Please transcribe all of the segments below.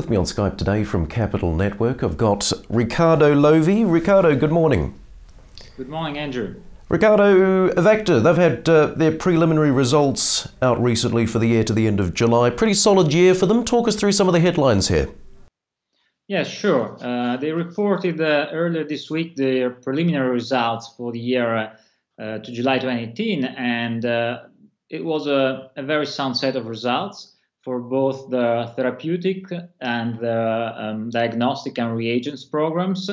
With me on Skype today from Capital Network, I've got Riccardo Lowi. Riccardo, good morning. Good morning, Andrew. Riccardo, Avacta, they've had their preliminary results out recently for the year to the end of July. Pretty solid year for them. Talk us through some of the headlines here. Yeah, sure. They reported earlier this week their preliminary results for the year to July 2018, and it was a very sound set of results for both the therapeutic and the diagnostic and reagents programs.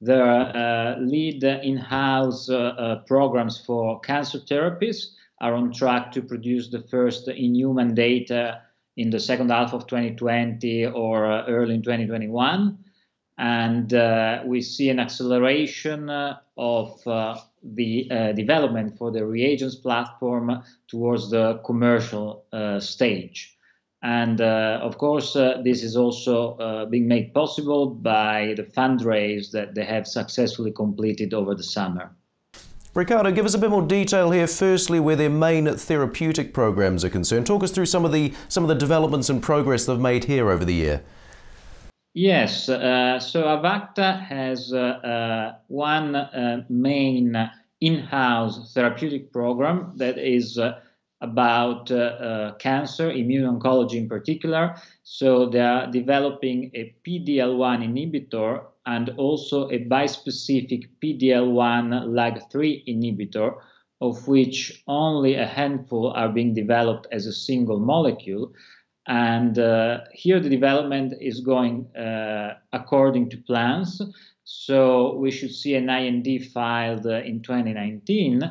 The lead in-house programs for cancer therapies are on track to produce the first in-human data in the second half of 2020 or early in 2021. And we see an acceleration of the development for the reagents platform towards the commercial stage. And of course, this is also being made possible by the fundraise that they have successfully completed over the summer. Riccardo, give us a bit more detail here, firstly, where their main therapeutic programs are concerned. Talk us through some of the developments and progress they've made here over the year. Yes, so Avacta has one main in-house therapeutic program that is about cancer, immune oncology in particular. So they are developing a PD-L1 inhibitor and also a bispecific PD-L1 lag 3 inhibitor, of which only a handful are being developed as a single molecule. And here the development is going according to plans. So we should see an IND filed in 2019.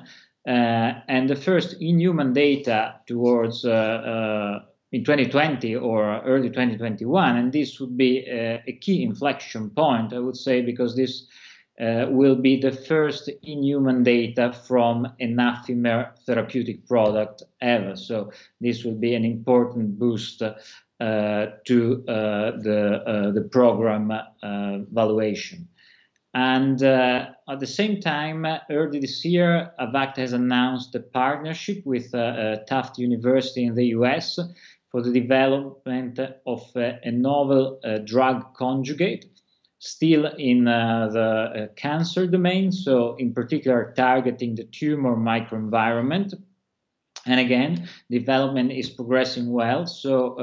And the first in-human data towards in 2020 or early 2021, and this would be a key inflection point, I would say, because this will be the first in-human data from an Affimer therapeutic product ever. So this will be an important boost to the program valuation. And at the same time, early this year, Avacta has announced a partnership with Tufts University in the US for the development of a novel drug conjugate, still in the cancer domain, so in particular targeting the tumor microenvironment. And again, development is progressing well, so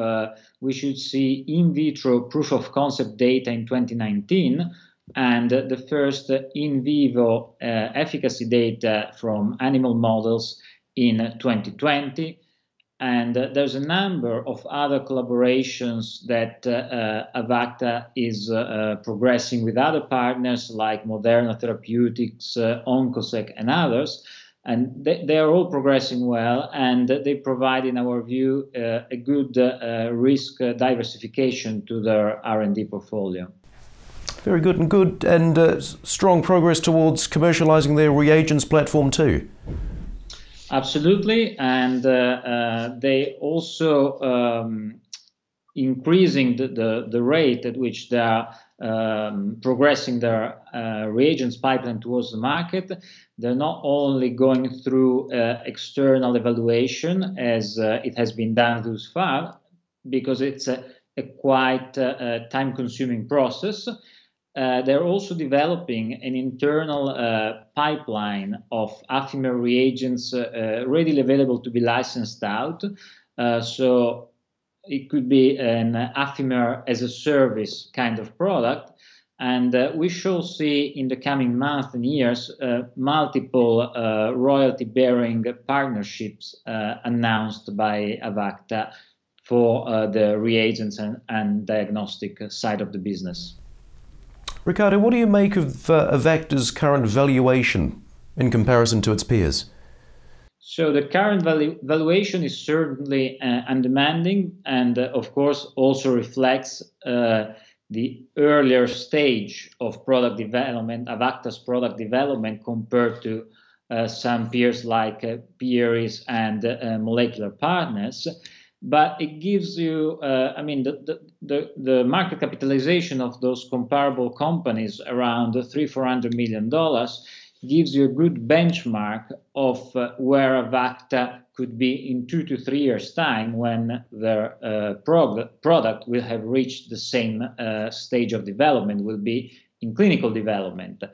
we should see in vitro proof of concept data in 2019, and the first in vivo efficacy data from animal models in 2020. And there's a number of other collaborations that Avacta is progressing with other partners like Moderna Therapeutics, Oncosec and others. And they are all progressing well, and they provide, in our view, a good risk diversification to their R&D portfolio. Very good, and strong progress towards commercializing their reagents platform too. Absolutely, and they also increasing the rate at which they are progressing their reagents pipeline towards the market. They're not only going through external evaluation as it has been done thus far, because it's a quite time-consuming process. They're also developing an internal pipeline of Affimer reagents readily available to be licensed out. So it could be an Affimer as a service kind of product. And we shall see in the coming months and years multiple royalty-bearing partnerships announced by Avacta for the reagents and diagnostic side of the business. Riccardo, what do you make of Avacta's current valuation in comparison to its peers? So the current valuation is certainly undemanding, and of course also reflects the earlier stage of product development, Avacta's product development, compared to some peers like Peeries and Molecular Partners. But it gives you, I mean, the market capitalization of those comparable companies around $300–400 million gives you a good benchmark of where Avacta could be in 2 to 3 years' time, when their product will have reached the same stage of development, will be in clinical development.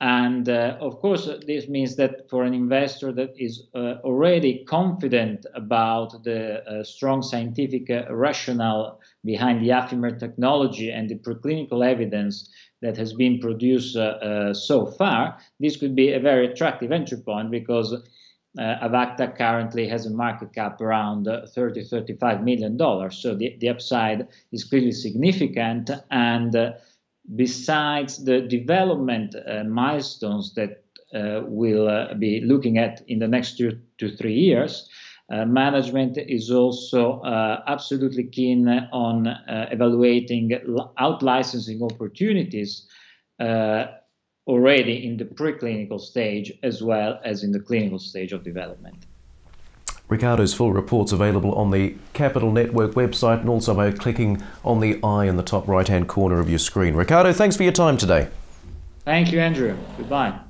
And of course, this means that for an investor that is already confident about the strong scientific rationale behind the Affimer technology and the preclinical evidence that has been produced so far, this could be a very attractive entry point, because Avacta currently has a market cap around $30–35 million. So the upside is clearly significant, and besides the development milestones that we'll be looking at in the next 2 to 3 years, management is also absolutely keen on evaluating out-licensing opportunities already in the preclinical stage as well as in the clinical stage of development. Riccardo's full report's available on the Capital Network website, and also by clicking on the eye in the top right-hand corner of your screen. Riccardo, thanks for your time today. Thank you, Andrew. Goodbye.